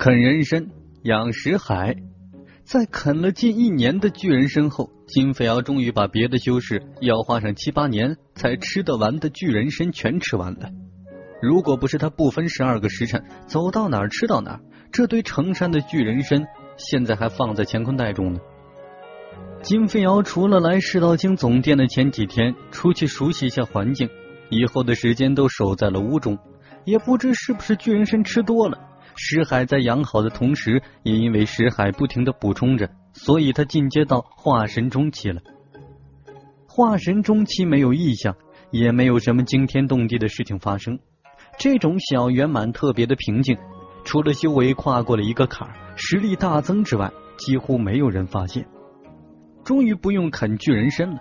啃人参、养石海。在啃了近1年的巨人参后，金飞瑶终于把别的修士要花上7、8年才吃得完的巨人参全吃完了。如果不是他不分12个时辰，走到哪儿吃到哪儿，这堆成山的巨人参现在还放在乾坤袋中呢。 金飞瑶除了来世道经总店的前几天出去熟悉一下环境，以后的时间都守在了屋中。也不知是不是巨人参吃多了，石海在养好的同时，也因为石海不停的补充着，所以他进阶到化神中期了。化神中期没有异象，也没有什么惊天动地的事情发生。这种小圆满特别的平静，除了修为跨过了一个坎儿，实力大增之外，几乎没有人发现。 终于不用啃巨人参了，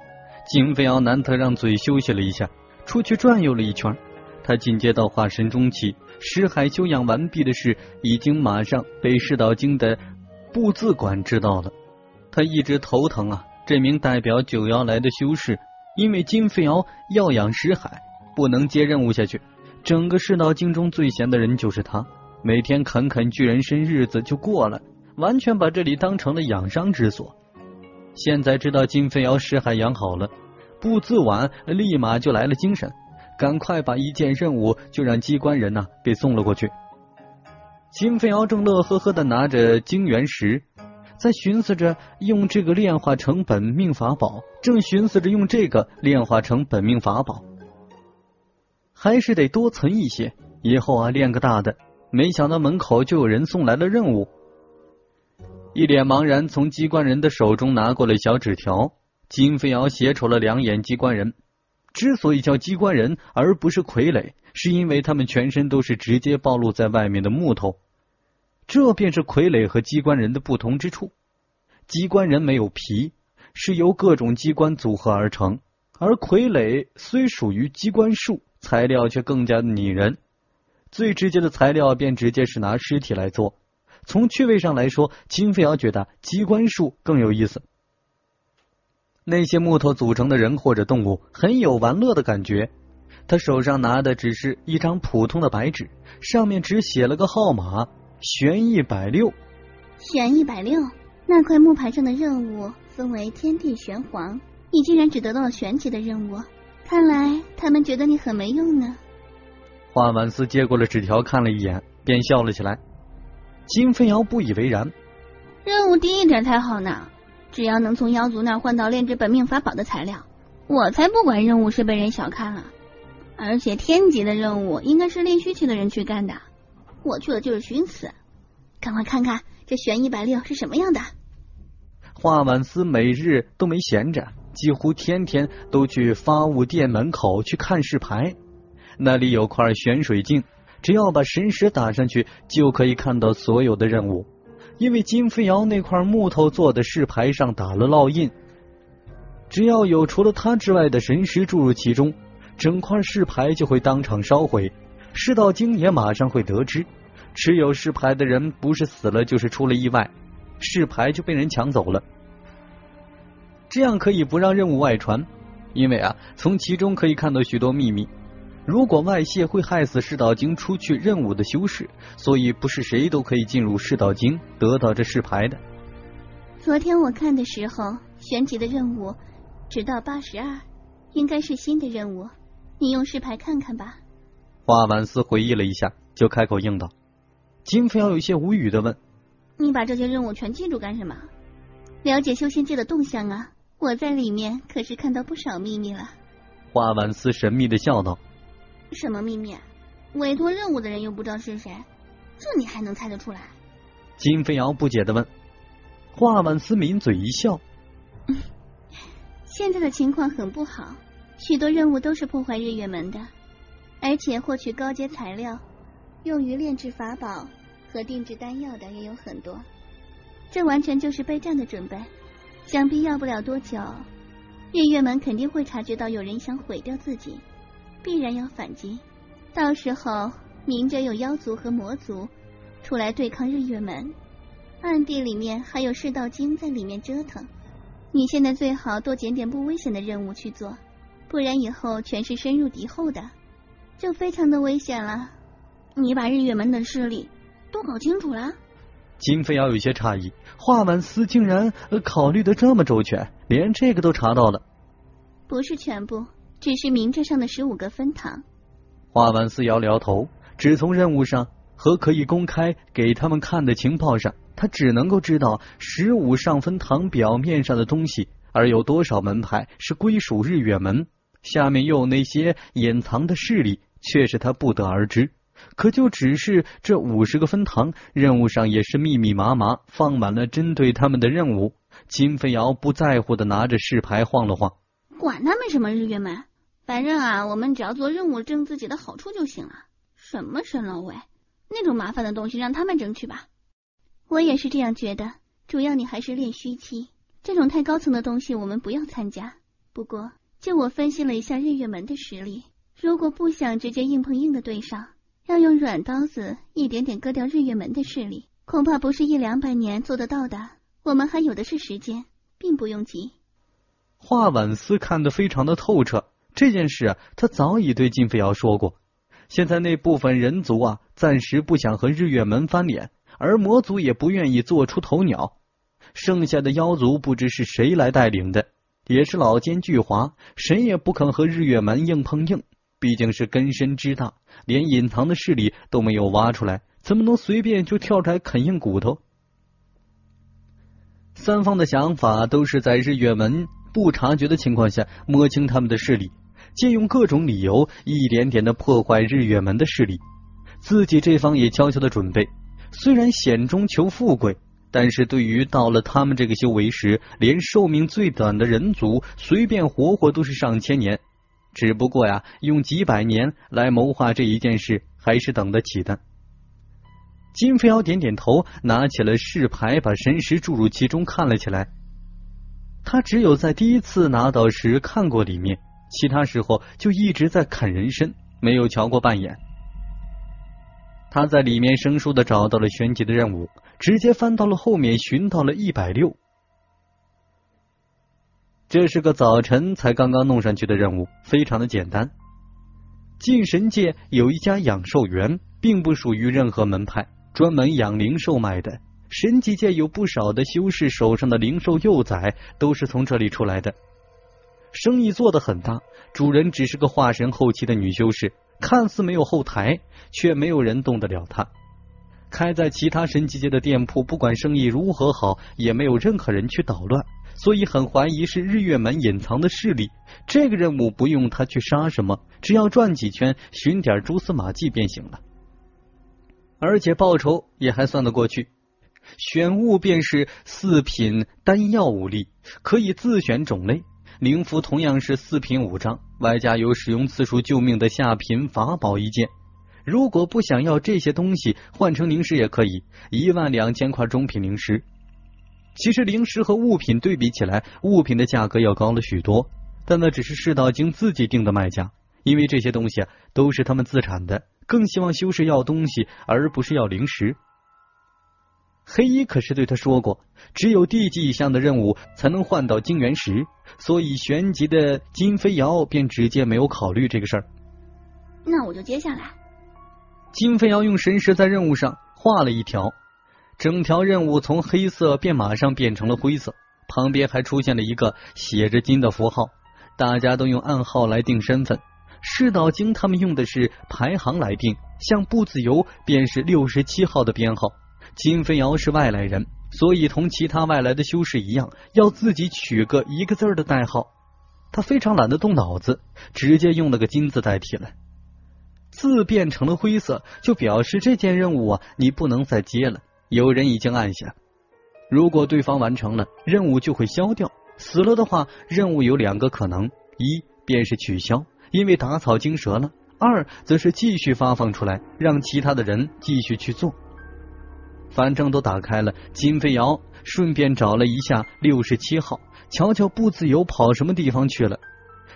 金飞瑶难得让嘴休息了一下，出去转悠了一圈。他进阶到化神中期，石海修养完毕的事已经马上被世道经的布字馆知道了。他一直头疼啊，这名代表9妖来的修士，因为金飞瑶要养石海，不能接任务下去。整个世道经中最闲的人就是他，每天啃巨人参，日子就过了，完全把这里当成了养伤之所。 现在知道金飞瑶石海养好了，布字晚立马就来了精神，赶快把一件任务就让机关人给送了过去。金飞瑶正乐呵呵的拿着晶元石，在寻思着用这个炼化成本命法宝，还是得多存一些，以后炼个大的。没想到门口就有人送来了任务。 一脸茫然，从机关人的手中拿过了小纸条。金飞瑶斜瞅了两眼机关人。之所以叫机关人而不是傀儡，是因为他们全身都是直接暴露在外面的木头，这便是傀儡和机关人的不同之处。机关人没有皮，是由各种机关组合而成；而傀儡虽属于机关术，材料却更加拟人。最直接的材料便直接是拿尸体来做。 从趣味上来说，金飞瑶觉得机关术更有意思。那些木头组成的人或者动物，很有玩乐的感觉。他手上拿的只是一张普通的白纸，上面只写了个号码玄160。玄160，那块木牌上的任务分为天地玄黄，你竟然只得到了玄级的任务，看来他们觉得你很没用呢。花婉思接过了纸条，看了一眼，便笑了起来。 金飞瑶不以为然，任务低一点才好呢。只要能从妖族那儿换到炼制本命法宝的材料，我才不管任务是被人小看了。而且天级的任务应该是炼虚期的人去干的，我去了就是寻死。赶快看看这玄160是什么样的。华婉思每日都没闲着，几乎天天都去发物店门口去看试牌，那里有块玄水镜。 只要把神识打上去，就可以看到所有的任务。因为金飞瑶那块木头做的石牌上打了烙印，只要有除了他之外的神识注入其中，整块石牌就会当场烧毁。世道经也马上会得知，持有石牌的人不是死了就是出了意外，石牌就被人抢走了。这样可以不让任务外传，因为从其中可以看到许多秘密。 如果外泄会害死世道经出去任务的修士，所以不是谁都可以进入世道经得到这石牌的。昨天我看的时候，玄级的任务直到82，应该是新的任务。你用石牌看看吧。花婉思回忆了一下，就开口应道。金飞瑶有些无语的问：“你把这些任务全记住干什么？了解修仙界的动向啊！我在里面可是看到不少秘密了。”花婉思神秘的笑道。 什么秘密？委托任务的人又不知道是谁，这你还能猜得出来？金飞瑶不解的问。华婉思抿嘴一笑、现在的情况很不好，许多任务都是破坏日月门的，而且获取高阶材料用于炼制法宝和定制丹药的也有很多，这完全就是备战的准备。想必要不了多久，日月门肯定会察觉到有人想毁掉自己。 必然要反击，到时候明着有妖族和魔族出来对抗日月门，暗地里面还有世道经在里面折腾。你现在最好多捡点不危险的任务去做，不然以后全是深入敌后的，就非常的危险了。你把日月门的势力都搞清楚了，经费要有些差异。华婉司竟然考虑得这么周全，连这个都查到了。不是全部，只是名义上的15个分堂。华婉司摇了摇头，只从任务上和可以公开给他们看的情报上，他只能够知道15上分堂表面上的东西，而有多少门派是归属日月门，下面又有那些隐藏的势力，却是他不得而知。可就只是这50个分堂，任务上也是密密麻麻放满了针对他们的任务。金飞瑶不在乎的拿着试牌晃了晃，管他们什么日月门，反正啊，我们只要做任务挣自己的好处就行了。什么神老尾，那种麻烦的东西让他们争取吧。我也是这样觉得，主要你还是练虚期，这种太高层的东西我们不要参加。不过就我分析了一下日月门的实力，如果不想直接硬碰硬的对上，要用软刀子一点点割掉日月门的势力，恐怕不是100-200年做得到的。我们还有的是时间，并不用急。华婉思看得非常的透彻，这件事啊，他早已对金飞瑶说过。现在那部分人族啊，暂时不想和日月门翻脸，而魔族也不愿意做出头鸟。剩下的妖族不知是谁来带领的，也是老奸巨猾，谁也不肯和日月门硬碰硬。毕竟是根深之大，连隐藏的势力都没有挖出来，怎么能随便就跳出来啃硬骨头？三方的想法都是在日月门不察觉的情况下摸清他们的势力，借用各种理由一点点的破坏日月门的势力。自己这方也悄悄的准备，虽然险中求富贵，但是对于到了他们这个修为时，连寿命最短的人族随便活活都是上千年。只不过呀，用几百年来谋划这一件事，还是等得起的。金飞瑶点点头，拿起了试牌，把神识注入其中看了起来。他只有在第一次拿到时看过里面，其他时候就一直在看人参，没有瞧过半眼。他在里面生疏的找到了玄级的任务，直接翻到了后面，寻到了160。这是个早晨才刚刚弄上去的任务，非常的简单。进神界有一家养兽园，并不属于任何门派，专门养灵兽卖的。神级界有不少的修士手上的灵兽幼崽都是从这里出来的，生意做得很大。主人只是个化神后期的女修士，看似没有后台，却没有人动得了她。开在其他神级界的店铺，不管生意如何好，也没有任何人去捣乱，所以很怀疑是日月门隐藏的势力。这个任务不用他去杀什么，只要转几圈寻点蛛丝马迹便行了，而且报酬也还算得过去。选物便是4品单药武力，可以自选种类。灵符同样是4品5张，外加有使用次数救命的下品法宝1件。如果不想要这些东西，换成灵石也可以，12000块中品灵石。其实灵石和物品对比起来，物品的价格要高了许多，但那只是世道经自己定的卖价，因为这些东西都是他们自产的，更希望修士要东西而不是要灵石。黑衣可是对他说过，只有地级以上的任务才能换到晶元石，所以玄级的金飞瑶便直接没有考虑这个事儿。那我就接下来。金飞瑶用神识在任务上画了一条，整条任务从黑色马上变成了灰色，旁边还出现了一个写着金的符号。大家都用暗号来定身份，世道经他们用的是排行来定，像步子游便是67号的编号。金飞瑶是外来人，所以同其他外来的修士一样，要自己取个1个字的代号。他非常懒得动脑子，直接用了个金字代替了。字变成了灰色，就表示这件任务啊，你不能再接了，有人已经按下。如果对方完成了，任务就会消掉。死了的话，任务有2个可能：一便是取消，因为打草惊蛇了；2则是继续发放出来，让其他的人继续去做。反正都打开了，金飞瑶顺便找了一下67号，瞧瞧不自由跑什么地方去了。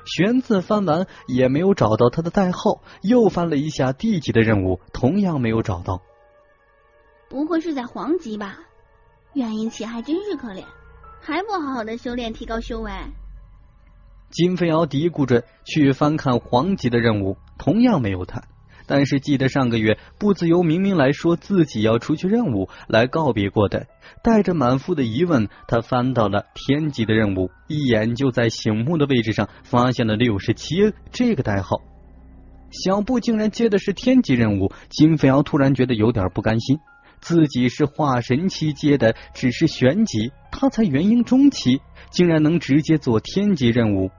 玄字翻完也没有找到他的代号，又翻了一下地级的任务，同样没有找到。不会是在黄级吧？元婴期还真是可怜，还不好好的修炼提高修为。金飞瑶嘀咕着去翻看黄级的任务，同样没有他。但是记得上个月不自由明明来说自己要出去任务来告别过的。带着满腹的疑问，他翻到了天级的任务，一眼就在醒目的位置上发现了67这个代号。小布竟然接的是天级任务，金飞瑶突然觉得有点不甘心，自己是化神期接的，只是玄级，他才元婴中期，竟然能直接做天级任务。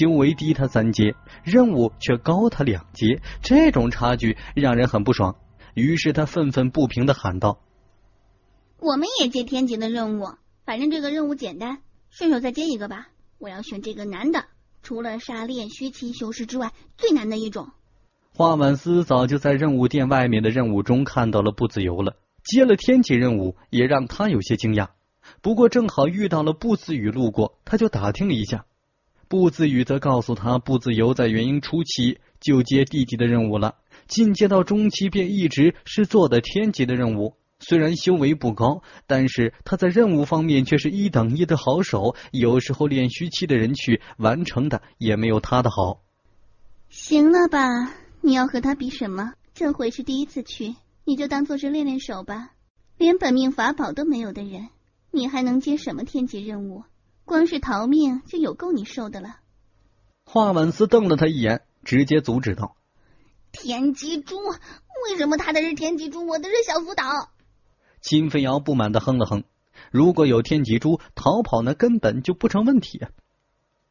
修为低他3阶，任务却高他2阶，这种差距让人很不爽。于是他愤愤不平的喊道：“我们也接天级的任务，反正这个任务简单，顺手再接一个吧。我要选这个难的，除了杀炼虚期修士之外，最难的一种。”花婉思早就在任务店外面的任务中看到了不自由了，接了天级任务也让他有些惊讶。不过正好遇到了步自宇路过，他就打听了一下。步自宇则告诉他，步自由在元婴初期就接地级的任务了，进阶到中期便一直是做的天级的任务。虽然修为不高，但是他在任务方面却是1等1的好手，有时候练虚期的人去完成的也没有他的好。行了吧，你要和他比什么？这回是第一次去，你就当做是练练手吧。连本命法宝都没有的人，你还能接什么天级任务？光是逃命就有够你受的了。华婉思瞪了他一眼，直接阻止道：“天机猪，为什么他的是天机猪，我的是小辅导？”金飞瑶不满的哼了哼，如果有天机猪，逃跑那根本就不成问题啊。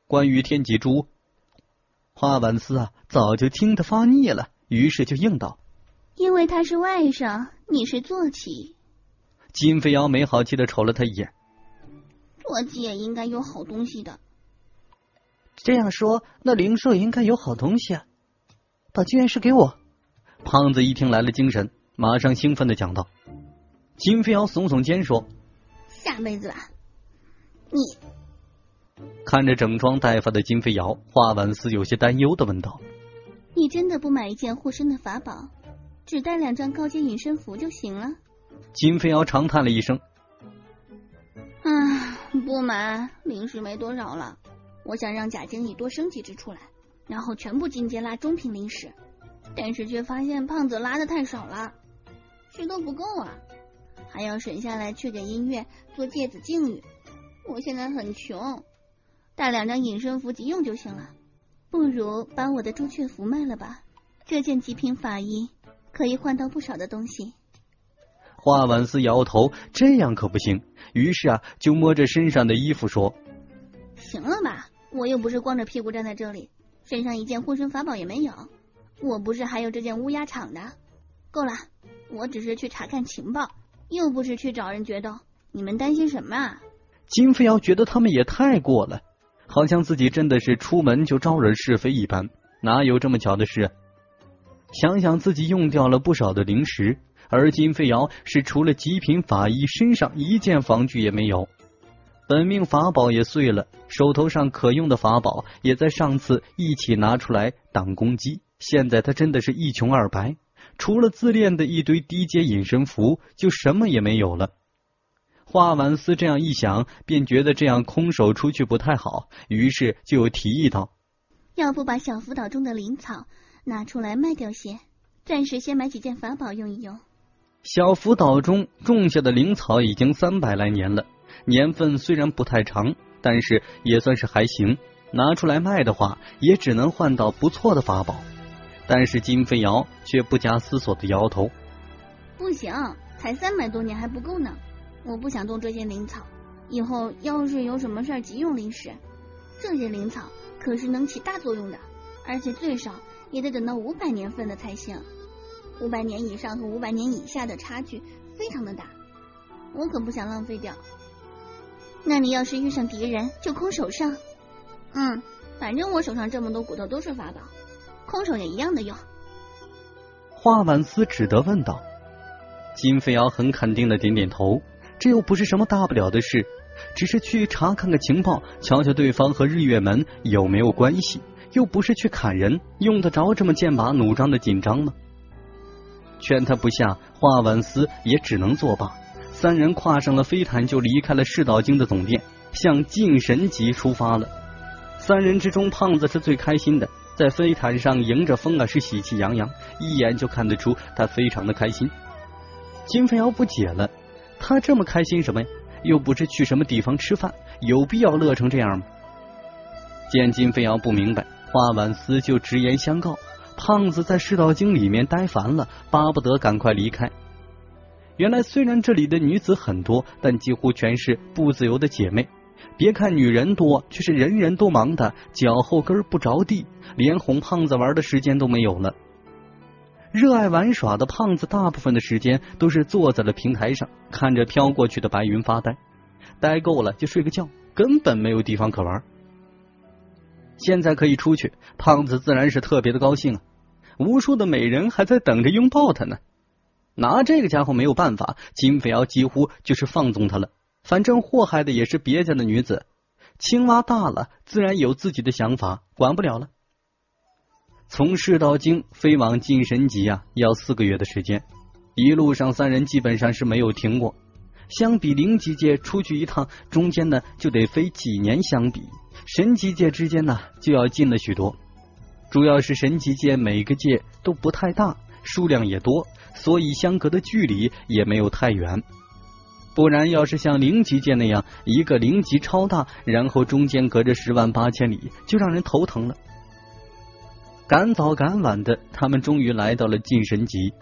关于天机猪，华婉思早就听得发腻了，于是就应道：“因为他是外甥，你是坐骑。”金飞瑶没好气的瞅了他一眼。坐骑也应该有好东西的。这样说，那灵兽应该有好东西啊！把经验石给我。胖子一听来了精神，马上兴奋的讲道。金飞瑶耸耸肩说：“下辈子吧，你。”看着整装待发的金飞瑶，华婉思有些担忧的问道：“你真的不买一件护身的法宝，只带2张高阶隐身符就行了？”金飞瑶长叹了一声。不买，零食没多少了，我想让贾经理多升级只出来，然后全部进阶拉中品零食，但是却发现胖子拉的太少了，吃都不够啊，还要省下来去给音乐做芥子敬语。我现在很穷，带2张隐身符急用就行了。不如把我的朱雀符卖了吧，这件极品法衣可以换到不少的东西。华婉思摇头，这样可不行。于是就摸着身上的衣服说：“行了吧，我又不是光着屁股站在这里，身上一件护身法宝也没有。我不是还有这件乌鸦厂的？够了，我只是去查看情报，又不是去找人决斗，你们担心什么啊？”金飞瑶觉得他们也太过了，好像自己真的是出门就招惹是非一般，哪有这么巧的事？想想自己用掉了不少的零食，而金飞瑶是除了极品法衣，身上一件防具也没有，本命法宝也碎了，手头上可用的法宝也在上次一起拿出来挡攻击，现在他真的是一穷二白，除了自恋的一堆低阶隐身符，就什么也没有了。华婉思这样一想，便觉得这样空手出去不太好，于是就提议道：“要不把小辅导中的灵草拿出来卖掉些，暂时先买几件法宝用一用。”小辅导中种下的灵草已经300来年了，年份虽然不太长，但是也算是还行，拿出来卖的话也只能换到不错的法宝。但是金飞瑶却不加思索的摇头：“不行，才300多年还不够呢，我不想动这些灵草，以后要是有什么事儿急用临时，这些灵草可是能起大作用的，而且最少也得等到500年份的才行。500年以上和500年以下的差距非常的大，我可不想浪费掉。那你要是遇上敌人就空手上。反正我手上这么多骨头都是法宝，空手也一样的用。”华婉思只得问道。金飞瑶很肯定的点点头，这又不是什么大不了的事，只是去查看个情报，瞧瞧对方和日月门有没有关系，又不是去砍人，用得着这么剑拔弩张的紧张吗？劝他不下，华婉思也只能作罢。3人跨上了飞毯，就离开了世道经的总店，向晋神级出发了。3人之中，胖子是最开心的，在飞毯上迎着风啊，是喜气洋洋，一眼就看得出他非常的开心。金飞瑶不解了，他这么开心什么呀？又不是去什么地方吃饭，有必要乐成这样吗？见金飞瑶不明白，花婉思就直言相告：胖子在世道经里面待烦了，巴不得赶快离开。原来虽然这里的女子很多，但几乎全是不自由的姐妹。别看女人多，却是人人都忙的脚后跟不着地，连哄胖子玩的时间都没有了。热爱玩耍的胖子大部分的时间都是坐在了平台上，看着飘过去的白云发呆，呆够了就睡个觉，根本没有地方可玩。现在可以出去，胖子自然是特别的高兴啊，无数的美人还在等着拥抱他呢。拿这个家伙没有办法，金飞瑶几乎就是放纵他了，反正祸害的也是别家的女子，青蛙大了自然有自己的想法，管不了了。从世道经飞往晋神级啊，要4个月的时间，一路上三人基本上是没有停过。相比灵级界出去一趟，中间呢就得飞几年相比，神级界之间呢就要近了许多。主要是神级界每个界都不太大，数量也多，所以相隔的距离也没有太远。不然要是像灵级界那样，一个灵级超大，然后中间隔着108000里，就让人头疼了。赶早赶晚的，他们终于来到了晋神级。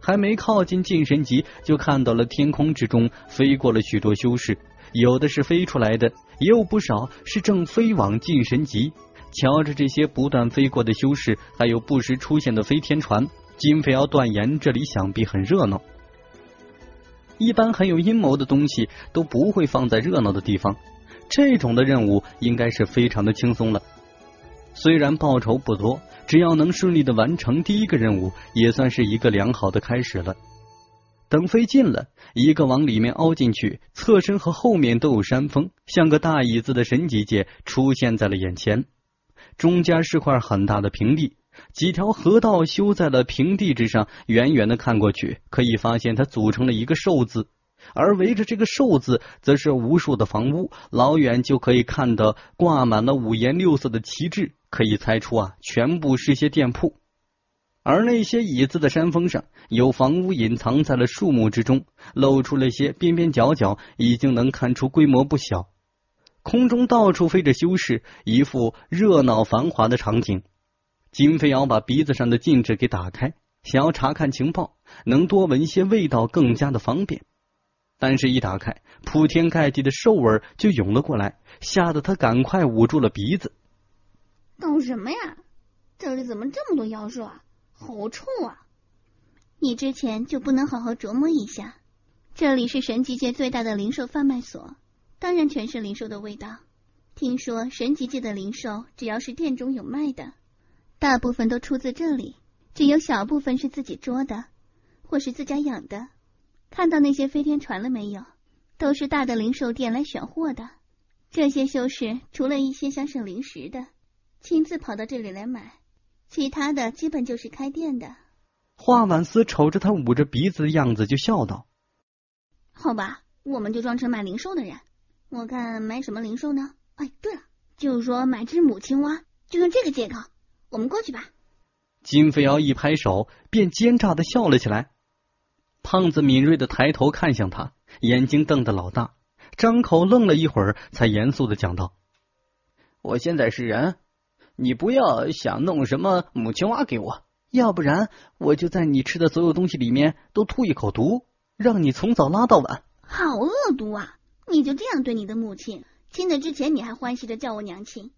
还没靠近晋神级，就看到了天空之中飞过了许多修士，有的是飞出来的，也有不少是正飞往晋神级。瞧着这些不断飞过的修士，还有不时出现的飞天船，金飞瑶断言这里想必很热闹。一般很有阴谋的东西都不会放在热闹的地方，这种的任务应该是非常的轻松了。虽然报酬不多，只要能顺利的完成第一个任务，也算是一个良好的开始了。等飞近了，一个往里面凹进去，侧身和后面都有山峰，像个大椅子的神级界出现在了眼前。中间是块很大的平地，几条河道修在了平地之上，远远的看过去，可以发现它组成了一个兽字，而围着这个兽字则是无数的房屋，老远就可以看到挂满了5颜6色的旗帜，可以猜出啊，全部是些店铺。而那些椅子的山峰上，有房屋隐藏在了树木之中，露出了些边边角角，已经能看出规模不小。空中到处飞着修士，一副热闹繁华的场景。金飞瑶把鼻子上的禁制给打开，想要查看情报，能多闻些味道更加的方便。但是一打开，铺天盖地的兽味就涌了过来，吓得他赶快捂住了鼻子。搞什么呀？这里怎么这么多妖兽啊？好臭啊！你之前就不能好好琢磨一下？这里是神级界最大的灵兽贩卖所，当然全是灵兽的味道。听说神级界的灵兽，只要是店中有卖的，大部分都出自这里，只有小部分是自己捉的，或是自家养的。看到那些飞天船了没有？都是大的零售店来选货的。这些修士除了一些想省零食的，亲自跑到这里来买，其他的基本就是开店的。华婉思瞅着他捂着鼻子的样子就笑道：好吧，我们就装成买零售的人。我看买什么零售呢？哎，对了，就是说买只母青蛙，就用这个借口，我们过去吧。金飞瑶一拍手，便奸诈的笑了起来。胖子敏锐的抬头看向他，眼睛瞪得老大，张口愣了一会儿，才严肃的讲道：我现在是人，你不要想弄什么母青蛙给我，要不然我就在你吃的所有东西里面都吐一口毒，让你从早拉到晚。好恶毒啊！你就这样对你的母亲？亲的之前你还欢喜的叫我娘亲，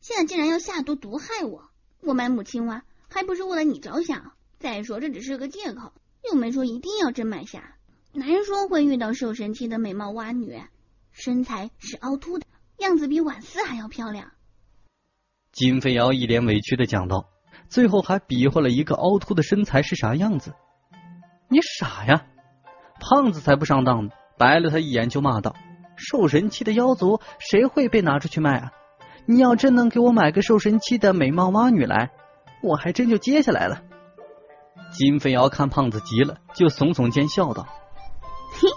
现在竟然要下毒毒害我！我买母青蛙还不是为了你着想？再说这只是个借口，又没说一定要真买下。男人说会遇到兽神期的美貌蛙女，身材是凹凸的，样子比婉思还要漂亮。金飞瑶一脸委屈的讲道，最后还比划了一个凹凸的身材是啥样子。你傻呀！胖子才不上当呢，白了他一眼就骂道：兽神期的妖族谁会被拿出去卖啊？你要真能给我买个兽神期的美貌蛙女来，我还真就接下来了。金飞瑶看胖子急了，就耸耸肩笑道：嘿，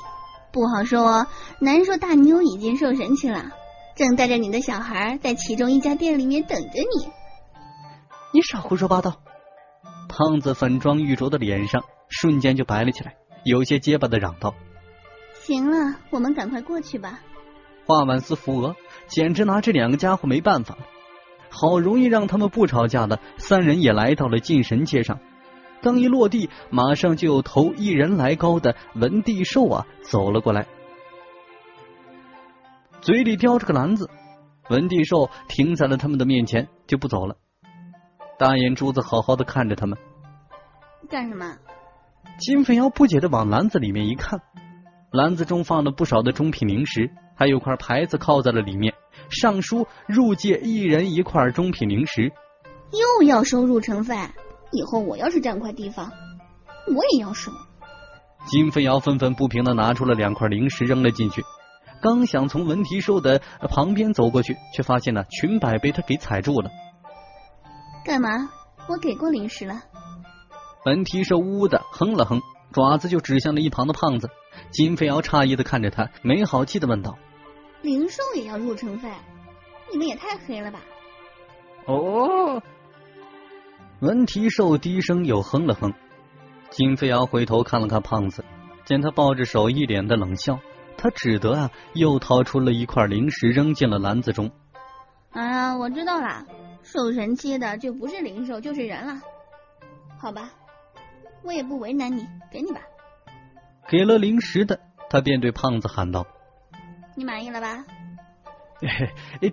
不好说哦，难说大妞已经受神奇了，正带着你的小孩在其中一家店里面等着你。你少胡说八道。胖子粉妆玉琢的脸上瞬间就白了起来，有些结巴的嚷道：行了，我们赶快过去吧。华婉思扶额，简直拿这两个家伙没办法。好容易让他们不吵架了，三人也来到了进神街上。刚一落地，马上就有头一人来高的文帝寿啊走了过来，嘴里叼着个篮子。文帝寿停在了他们的面前就不走了，大眼珠子好好的看着他们干什么。金飞瑶不解的往篮子里面一看，篮子中放了不少的中品零食，还有块牌子靠在了里面，上书入界一人一块中品零食。又要收入城费，以后我要是占块地方我也要收。金飞瑶愤愤不平的拿出了两块零食扔了进去，刚想从文提寿的旁边走过去，却发现了裙摆被他给踩住了。干嘛？我给过零食了。文提寿呜的哼了哼，爪子就指向了一旁的胖子。金飞瑶诧异的看着他，没好气的问道：零售也要入城费？你们也太黑了吧。哦。文提寿低声又哼了哼。金飞瑶回头看了看胖子，见他抱着手一脸的冷笑，他只得又掏出了一块零食扔进了篮子中。啊，我知道了，受神气的就不是灵兽就是人了。好吧，我也不为难你，给你吧。给了零食的他便对胖子喊道：你满意了吧？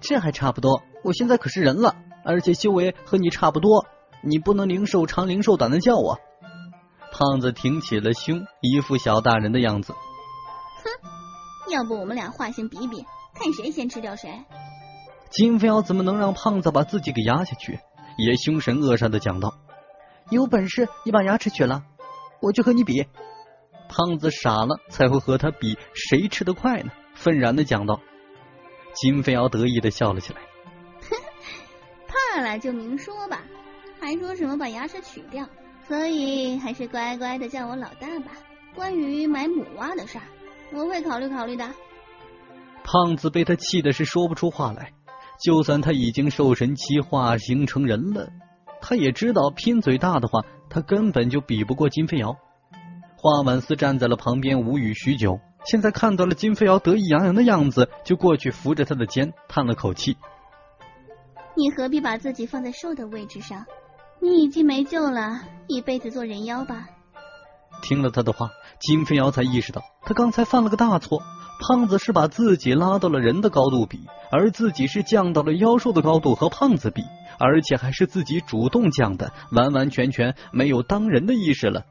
这还差不多，我现在可是人了，而且修为和你差不多，你不能灵兽长灵兽短的叫我。胖子挺起了胸，一副小大人的样子。要不我们俩话先比比，看谁先吃掉谁。金飞瑶怎么能让胖子把自己给压下去，也凶神恶煞的讲道：有本事你把牙齿取了，我就和你比。胖子傻了才会和他比谁吃得快呢，愤然的讲道。金飞瑶得意的笑了起来。怕了就明说吧，还说什么把牙齿取掉，所以还是乖乖的叫我老大吧。关于买母蛙的事儿，我会考虑考虑的。胖子被他气的是说不出话来，就算他已经受神奇化形成人了，他也知道拼嘴大的话他根本就比不过金飞瑶。花婉思站在了旁边无语许久，现在看到了金飞瑶得意洋洋的样子，就过去扶着他的肩叹了口气。你何必把自己放在兽的位置上，你已经没救了，一辈子做人妖吧。听了他的话，金飞瑶才意识到他刚才犯了个大错，胖子是把自己拉到了人的高度比，而自己是降到了妖兽的高度和胖子比，而且还是自己主动降的，完完全全没有当人的意识了。